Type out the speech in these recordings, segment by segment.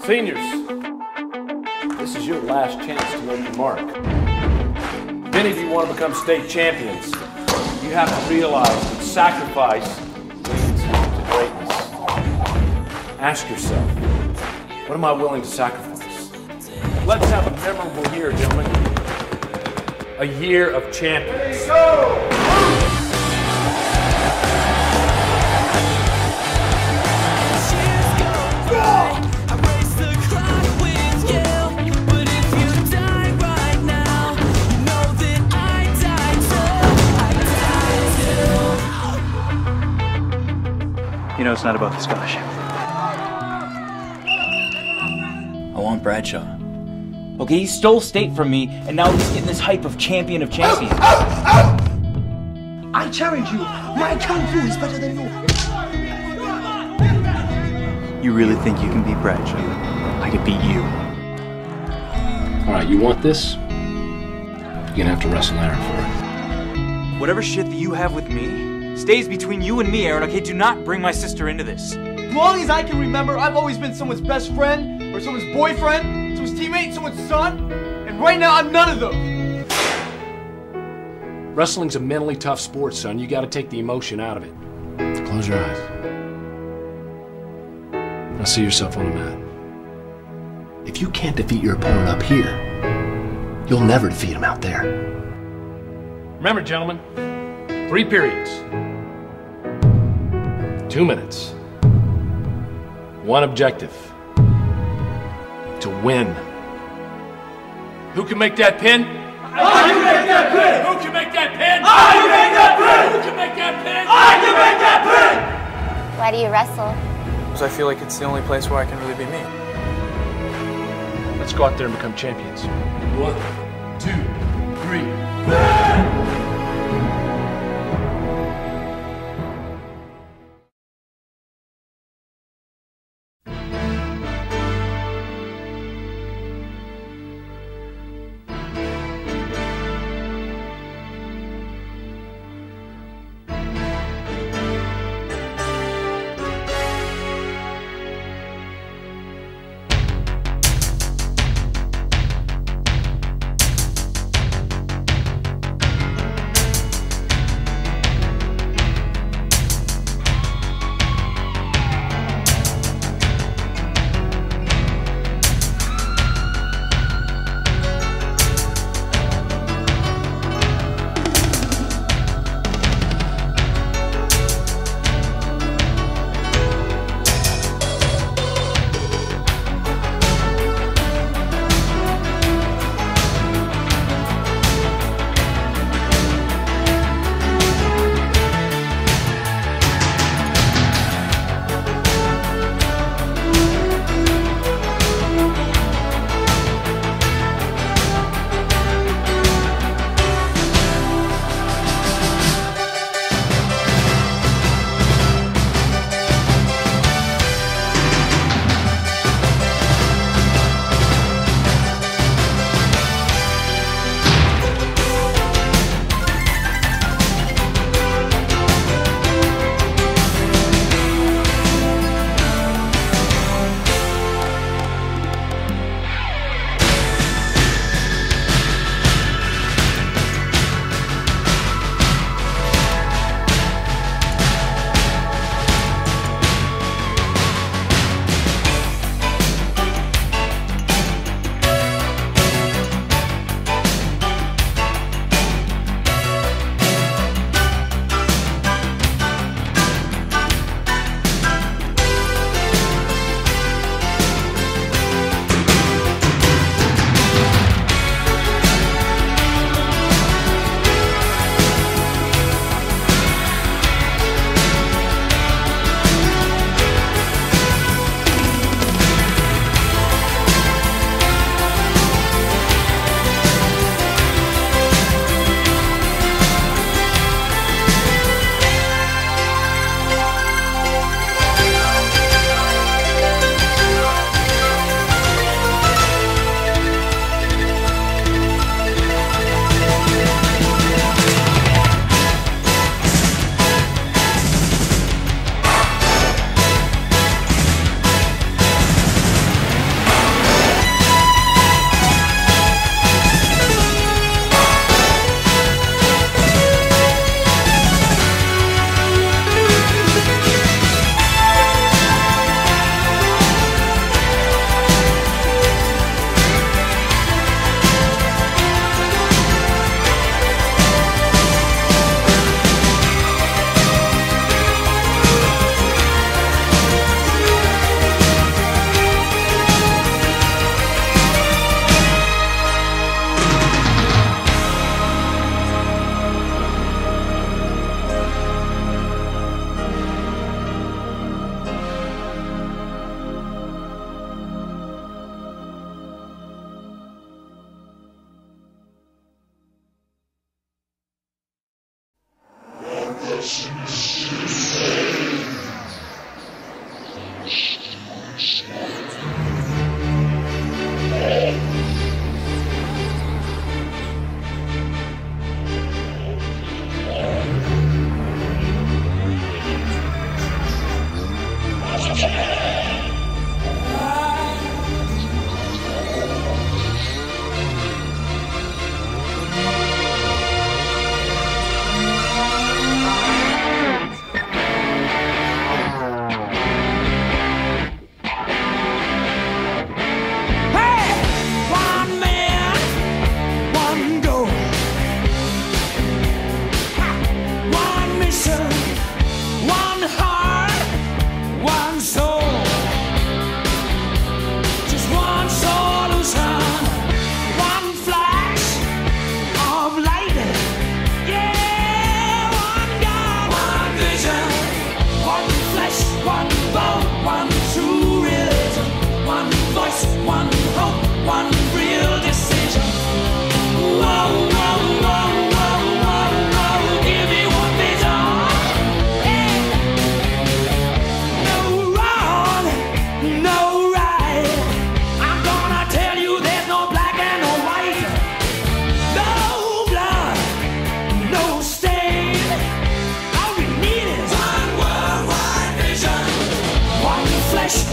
Seniors, this is your last chance to make your mark. Many of you want to become state champions. You have to realize that sacrifice leads to greatness. Ask yourself, what am I willing to sacrifice? Let's have a memorable year, gentlemen. A year of champions. You know, it's not about the scholarship. I want Bradshaw. Okay, he stole state from me, and now he's getting this hype of champion of champions. I challenge you. My kung fu is better than you. You really think you can beat Bradshaw? I could beat you. All right, you want this? You're gonna have to wrestle Aaron for it. Whatever shit that you have with me stays between you and me, Aaron, okay? Do not bring my sister into this. As long as I can remember, I've always been someone's best friend, or someone's boyfriend, someone's teammate, someone's son, and right now I'm none of those. Wrestling's a mentally tough sport, son. You gotta take the emotion out of it. Close your eyes. Now see yourself on the mat. If you can't defeat your opponent up here, you'll never defeat him out there. Remember, gentlemen, 3 periods. 2 minutes. 1 objective. To win. Who can make that pin? I can make that pin! Who can make that pin? I can make that pin! Who can make that pin? I can make that pin! Why do you wrestle? Because I feel like it's the only place where I can really be me. Let's go out there and become champions. 1, 2, 3, 4.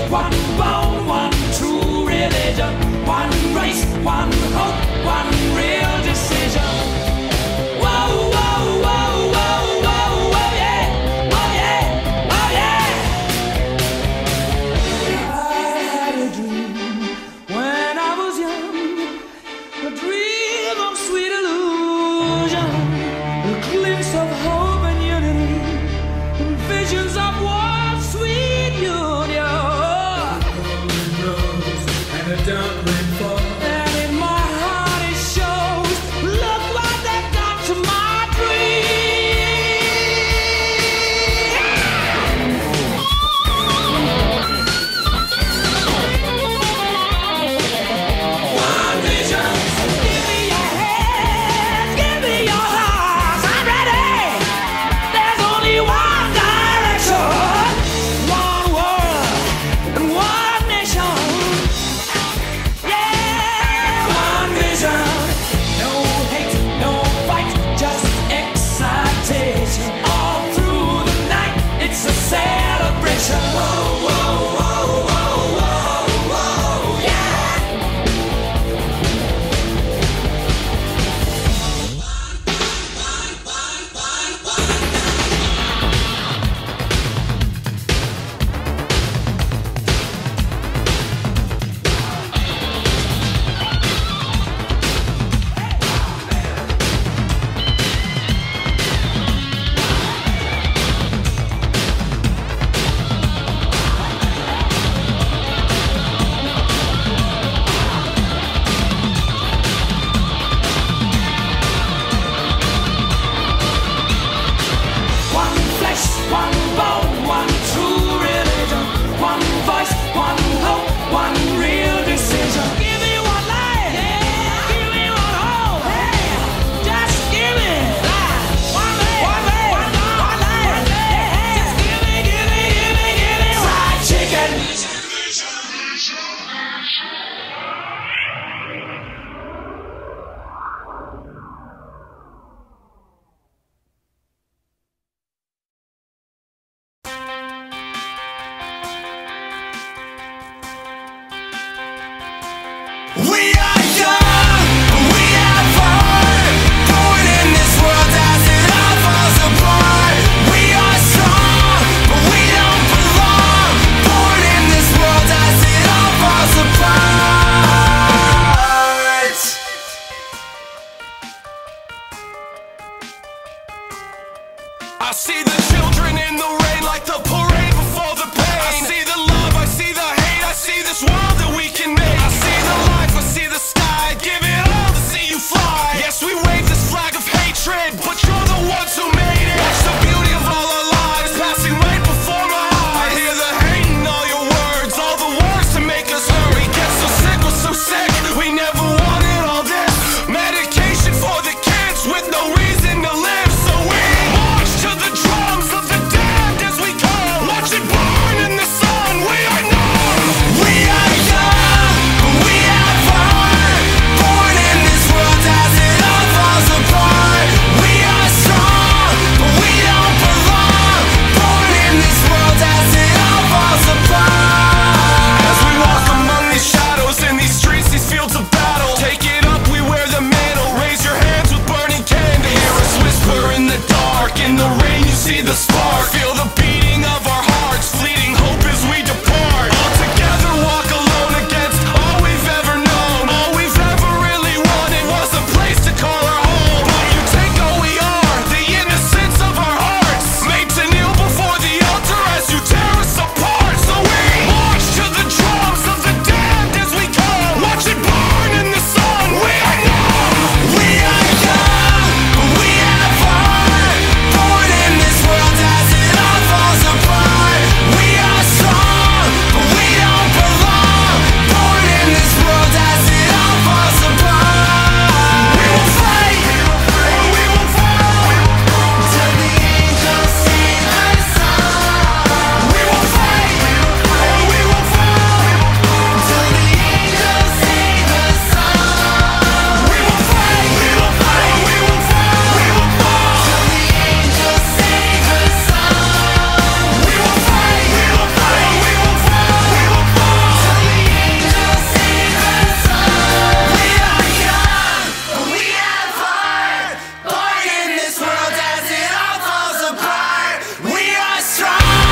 One bone, one true religion, one race, one hope, one real decision. With no reason to live, so we march to the drum. dark. In the rain you see the spark. Feel the beating of our hearts. Fleeting hope as we depart. All together walk alone against all we've ever known. All we've ever really wanted was a place to call our home. But you take all we are, the innocence of our hearts, made to kneel before the altar as you tear us apart. So we march to the drums of the damned as we go. Watch it burn in the sun. We are young. We are young. We have fun. Born in this world as it all falls apart. We are strong, but we don't belong. Born in this world as it all falls apart. We will fight. We will fight. Till the angels sing our song. We will fight. We will fight. Till the angels sing the song. We will fight. We will fight. We will fight. We will fight. Till the angels sing the song. We will fight. We will fight. We will fight. We will fight.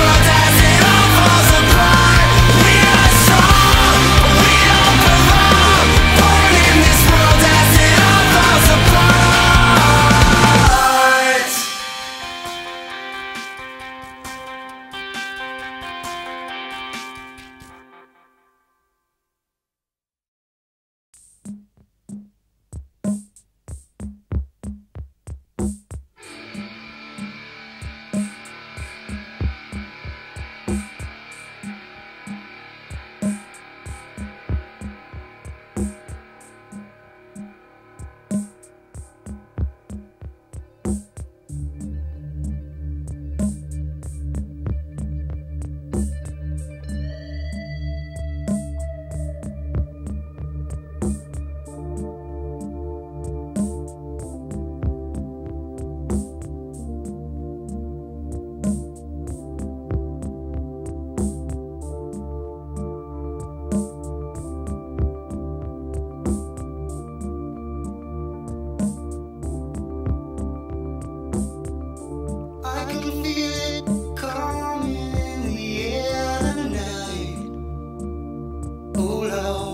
Till the angels sing the song. We are young, but we have fun. Born in this world as it all falls apart. We are strong, but we don't belong. Born in this world as it all falls apart. We are young, but we have fun. Born in this world as it all falls apart. We are strong, but we don't belong. Born in this world as it all falls apart. I can feel it coming in the air tonight. Oh, Lord.